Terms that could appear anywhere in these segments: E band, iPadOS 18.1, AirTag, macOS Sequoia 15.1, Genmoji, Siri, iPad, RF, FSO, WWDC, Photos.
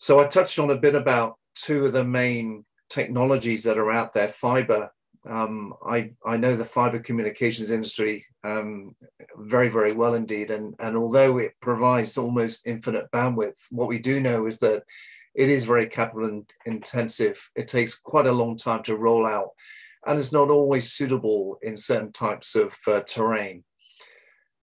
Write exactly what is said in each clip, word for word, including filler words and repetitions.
So I touched on a bit about two of the main technologies that are out there. Fiber. Um, I, I know the fiber communications industry um, very, very well indeed. And, and although it provides almost infinite bandwidth, what we do know is that it is very capital intensive. It takes quite a long time to roll out, and it's not always suitable in certain types of uh, terrain.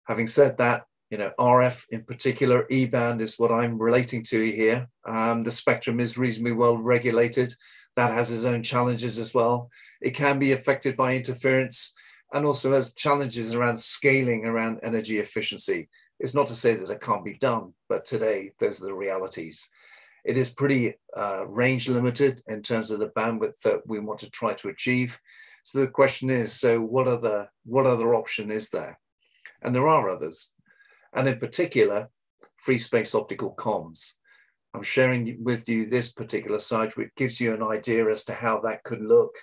Having said that, you know, R F in particular, E band is what I'm relating to here. Um, the spectrum is reasonably well regulated. That has its own challenges as well. It can be affected by interference, and also has challenges around scaling, around energy efficiency. It's not to say that it can't be done, but today, those are the realities. It is pretty uh, range limited in terms of the bandwidth that we want to try to achieve. So the question is, so what other, what other option is there? And there are others. And in particular, free space optical comms. I'm sharing with you this particular site, which gives you an idea as to how that could look.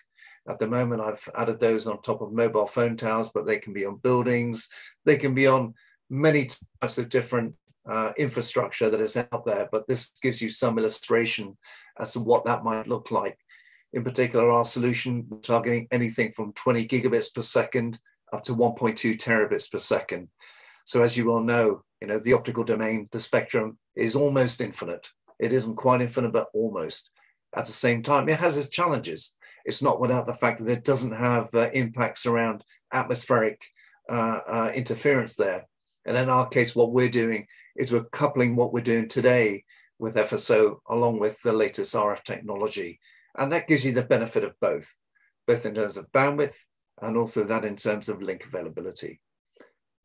At the moment, I've added those on top of mobile phone towers, but they can be on buildings. They can be on many types of different uh, infrastructure that is out there, but this gives you some illustration as to what that might look like. In particular, our solution targeting anything from twenty gigabits per second up to one point two terabits per second. So as you all know, you know, the optical domain, the spectrum is almost infinite. It isn't quite infinite, but almost. At the same time, it has its challenges. It's not without the fact that it doesn't have uh, impacts around atmospheric uh, uh, interference there. And in our case, what we're doing is we're coupling what we're doing today with F S O along with the latest R F technology. And that gives you the benefit of both, both in terms of bandwidth and also that in terms of link availability.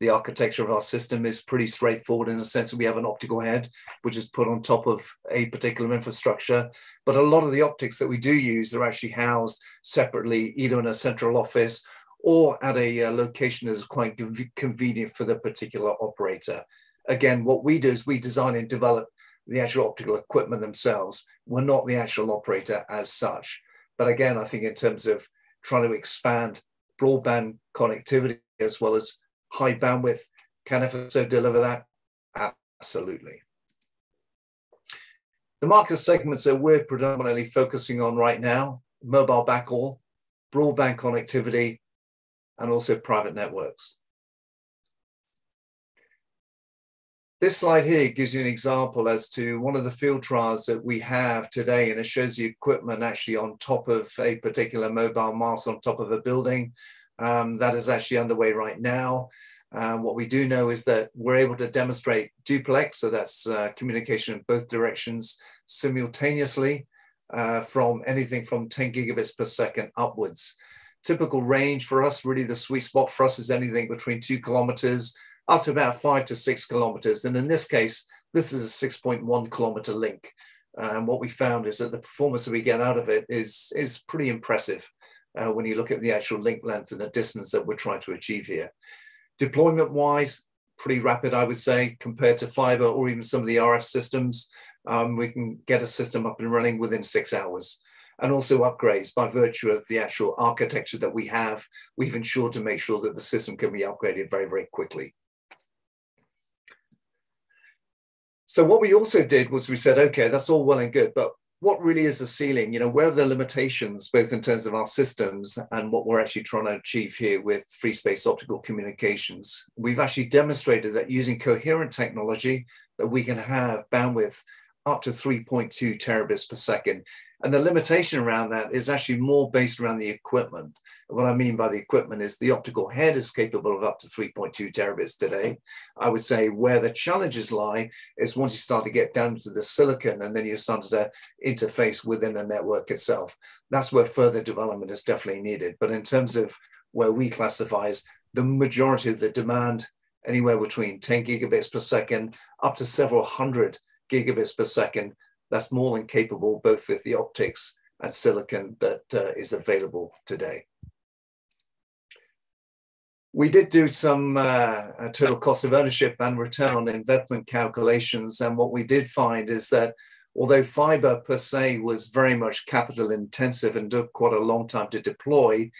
The architecture of our system is pretty straightforward in the sense that we have an optical head, which is put on top of a particular infrastructure. But a lot of the optics that we do use are actually housed separately, either in a central office or at a uh, location that is quite convenient for the particular operator. Again, what we do is we design and develop the actual optical equipment themselves. We're not the actual operator as such. But again, I think in terms of trying to expand broadband connectivity as well as high bandwidth, can F S O deliver that? Absolutely. The market segments that we're predominantly focusing on right now: mobile backhaul, broadband connectivity, and also private networks. This slide here gives you an example as to one of the field trials that we have today, and it shows the equipment actually on top of a particular mobile mast on top of a building. Um, that is actually underway right now. Uh, what we do know is that we're able to demonstrate duplex, so that's uh, communication in both directions simultaneously, uh, from anything from ten gigabits per second upwards. Typical range for us, really the sweet spot for us is anything between two kilometers up to about five to six kilometers. And in this case, this is a six point one kilometer link. Uh, and what we found is that the performance that we get out of it is, is pretty impressive. Uh, when you look at the actual link length and the distance that we're trying to achieve here. Deployment-wise, pretty rapid, I would say, compared to fiber or even some of the R F systems. Um, we can get a system up and running within six hours. And also upgrades by virtue of the actual architecture that we have. We've ensured to make sure that the system can be upgraded very, very quickly. So what we also did was we said, okay, that's all well and good, but what really is the ceiling? You know, where are the limitations, both in terms of our systems and what we're actually trying to achieve here with free space optical communications? We've actually demonstrated that using coherent technology that we can have bandwidth up to three point two terabits per second. And the limitation around that is actually more based around the equipment. What I mean by the equipment is the optical head is capable of up to three point two terabits today. I would say where the challenges lie is once you start to get down to the silicon and then you start to interface within the network itself. That's where further development is definitely needed. But in terms of where we classify as the majority of the demand, anywhere between ten gigabits per second up to several hundred gigabits per second, that's more than capable, both with the optics and silicon that uh, is available today. We did do some uh, total cost of ownership and return on investment calculations. And what we did find is that although fiber per se was very much capital intensive and took quite a long time to deploy,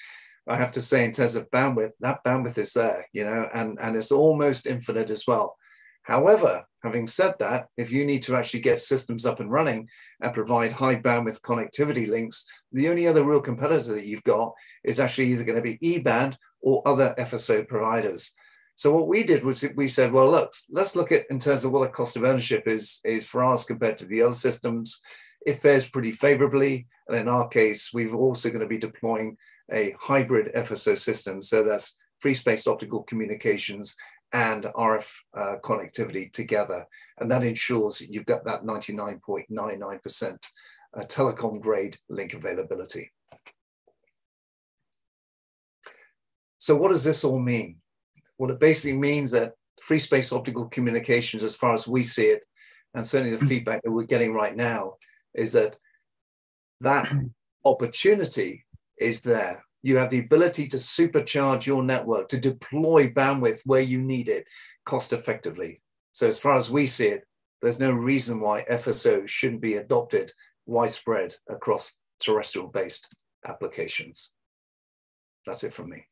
I have to say in terms of bandwidth, that bandwidth is there, you know, and, and it's almost infinite as well. However, having said that, if you need to actually get systems up and running and provide high bandwidth connectivity links, the only other real competitor that you've got is actually either going to be E band or other F S O providers. So what we did was we said, well, look, let's look at in terms of what the cost of ownership is, is for ours compared to the other systems. It fares pretty favorably. And in our case, we're also going to be deploying a hybrid F S O system. So that's free space optical communications and R F uh, connectivity together. And that ensures that you've got that ninety-nine point nine nine percent uh, telecom grade link availability. So what does this all mean? Well, it basically means that free space optical communications, as far as we see it, and certainly the feedback that we're getting right now, is that that opportunity is there. You have the ability to supercharge your network, to deploy bandwidth where you need it cost effectively. So as far as we see it, there's no reason why F S O shouldn't be adopted widespread across terrestrial-based applications. That's it from me.